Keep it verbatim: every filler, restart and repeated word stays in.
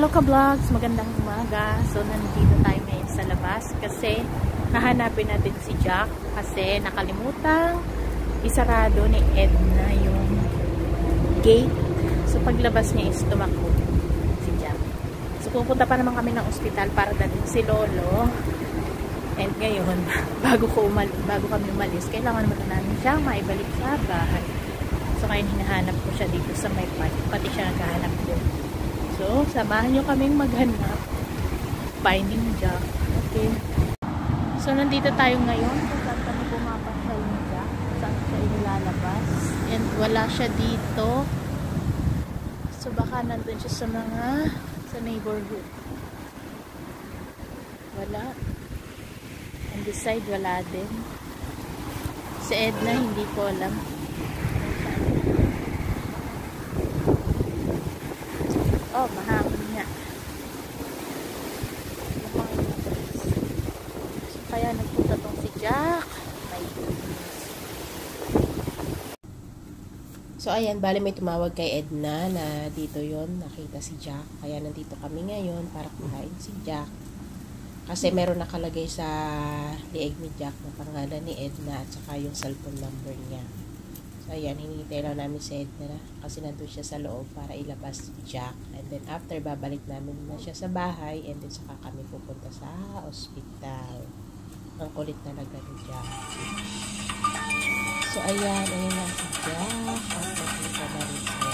Hello Ka Vlogs, magandang umaga. So nandito tayo ngayon sa labas kasi nahanapin natin si Jack kasi nakalimutan isarado ni Edna yung gate. So paglabas niya is tumakbo si Jack. So pupunta pa naman kami ng ospital para dalhin si Lolo. And ngayon, bago ko umal bago kami umalis, kailangan muna namin siya maibalik sa bahay. So ngayon hinahanap ko siya dito sa may park, pati siya naghahanap doon. So, samahan nyo kaming maghanap. Finding Jack. Okay. So, nandito tayo ngayon. Kung saan kami pumapasyal ni Jack. Saan siya inilalabas. And wala siya dito. So, baka nandun siya sa mga sa neighborhood. Wala. And this side, wala din. Si Edna, hindi ko alam. Oh, mahangin nga. So, kaya nagpunta tong si Jack. My goodness. So, ayan, bali may tumawag kay Edna na dito yon nakita si Jack. Kaya nandito kami ngayon para kuhain si Jack. Kasi meron nakalagay sa liig ni Jack na pangalan ni Edna at saka yung cellphone number niya. So, ayan, hinihintay lang namin si Edna kasi nandun siya sa loob para ilabas si Jack. And then, after, babalik namin na siya sa bahay and then, saka kami pupunta sa ospital. Ang kulit talaga ni Jack. So, ayan, ayan lang si Jack. At, at, at, at, at, at, at,